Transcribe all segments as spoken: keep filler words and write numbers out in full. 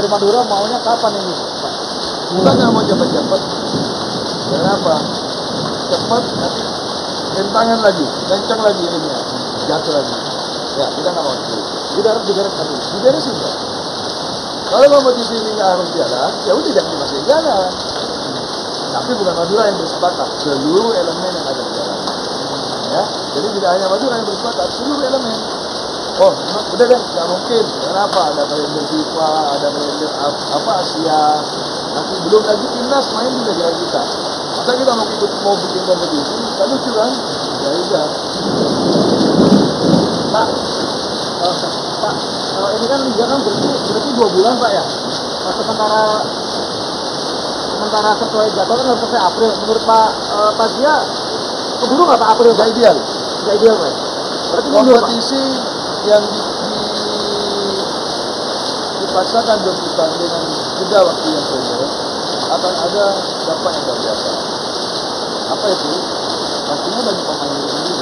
dari Madura maunya kapan ini? Kita nggak mau cepat-cepat. Kenapa? Cepat nanti rentangan lagi, kencang lagi ininya, jatuh lagi. Ya kita nggak mau itu. Kita harus digaris satu, digaris juga. Kalau kompetisi ini nggak harus jalan, ya udah jangan dimasukin jalan. Tapi bukan Madura yang bersepakat, seluruh elemen yang ada di jalan. Ya, jadi tidak hanya Madura yang bersepakat, seluruh elemen. Oh, udah deh, nggak mungkin. Kenapa? Ada kalender FIFA, ada kalender apa Asia. Nanti belum lagi timnas main di negara kita. Masa kita mau ikut mau bikin kompetisi? Gak lucu kan? Ya udah. Pak, oh, Pak, kalau ini kan liga kan berarti berarti dua bulan Pak ya? Sementara sementara sesuai jadwal kan harus selesai April. Menurut Pak uh, Pak Zia, keburu nggak Pak April? Gak ideal. Gak ideal Pak. Berarti kompetisi yang di, di, dipaksakan berputar dengan jeda waktu yang pendek akan ada dampak yang biasa. Apa itu? Pastinya bagi pemain ini.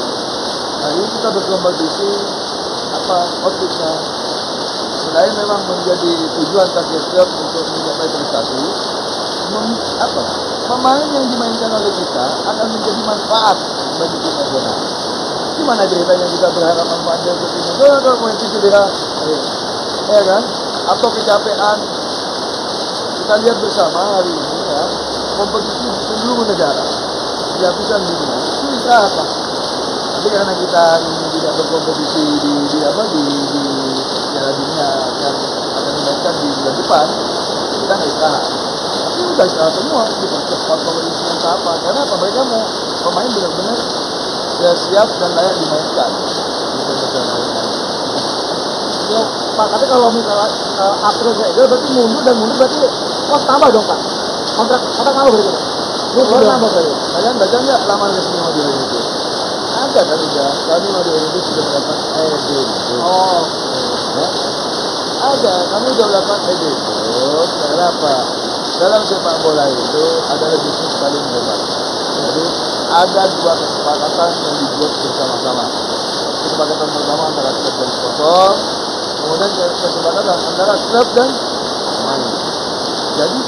Nah ini kita berkompetisi apa outputnya? Selain memang menjadi tujuan target klub untuk mencapai prestasi, mem, apa? Pemain yang dimainkan oleh kita akan menjadi manfaat bagi tim nasional. Gimana ceritanya kita berharap manfaatnya untuk tim nasional kalau main cedera, ya kan? Atau kecapean. Kita lihat bersama hari ini ya, kompetisi di seluruh negara, di lapisan dunia, itu bisa apa? Tapi karena kita ini tidak berkompetisi di, di apa di di Piala Dunia yang akan dimainkan di bulan depan, kita nggak istirahat. Tapi udah istirahat semua, dipercepat kompetisi yang apa? Karena apa? Mereka mau pemain benar-benar ya siap dan layak dimainkan. Ya, Pak, tapi kalau misalnya uh, April nggak ideal, berarti mundur dan mundur berarti kos tambah dong Pak, kontrak kontrak tambah berarti Pak, kontrak tambah berarti. Kalian baca nggak laman resmi Madura United? Ada kan sudah, kami Madura United sudah melakukan E D. Oh, ya. Ada, kami sudah melakukan E D. Kenapa? Dalam sepak bola itu adalah bisnis saling berbagi. Jadi ada dua kesepakatan yang dibuat bersama-sama. Kesepakatan pertama antara klub dan sponsor, kemudian kesepakatan antara klub dan pemain. Jadi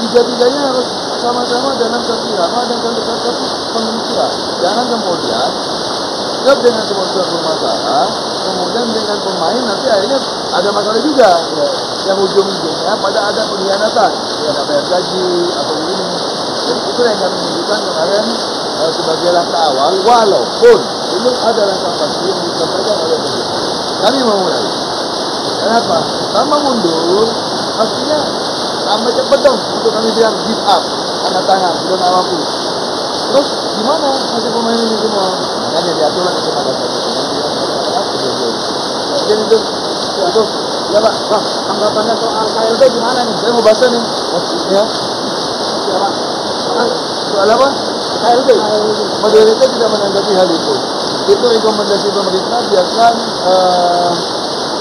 tiga-tiganya harus sama-sama dalam satu irama dan dalam satu pemikiran. Jangan kemudian klub dengan sponsor bermasalah, kemudian dengan pemain nanti akhirnya ada masalah juga. Ya. Yang ujung-ujungnya pada ada pengkhianatan, ya nggak bayar gaji atau ini. Jadi itu yang kami tunjukkan kemarin eh, sebagai langkah awal, walaupun belum ada langkah pasti yang disampaikan oleh publik. Kami memulai. Kenapa? Tambah mundur, pastinya tambah cepat dong untuk kami bilang give up, tanda tangan, sudah nggak mampu. Terus gimana hasil pemain ini semua? Makanya diaturlah kesempatan satu pemain bilang apa sebelum. Mungkin itu, itu ya Pak, Pak, anggapannya soal K L B gimana nih? Saya mau baca nih, maksudnya. Ya Pak, soal apa? K L B. Madura United tidak menanggapi hal itu. Itu rekomendasi pemerintah biarkan uh,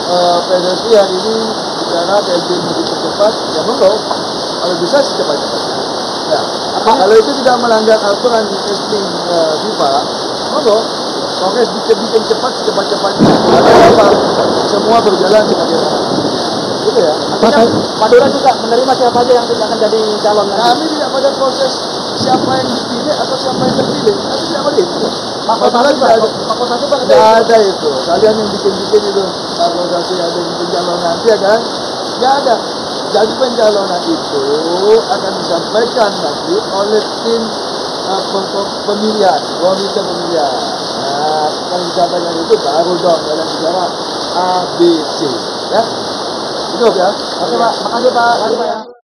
uh, P S S I hari ini bicara P S S I begitu cepat, ya monggo kalau bisa secepat-cepatnya. Ya, kalau itu tidak melanggar aturan testing uh, FIFA, monggo oke bikin cepat secepat-cepatnya. Semua berjalan sebagaimana. Gitu ya. Artinya, Madura juga menerima siapa saja yang tidak akan jadi calon. Kami tidak pada proses siapa yang dipilih atau siapa yang terpilih. Kami tidak pada itu. Maksudnya tidak ada, tidak ada itu. Kalian yang bikin-bikin itu, maksudnya ada yang pencalonan, ya kan? Tidak ada. Jadi pencalonan itu akan disampaikan nanti oleh tim uh, pemilihan, komite pemilihan. Nah, yang disampaikan itu baru dong dalam bicara A B C, ya. Itu ya. Oke Pak, makasih Pak.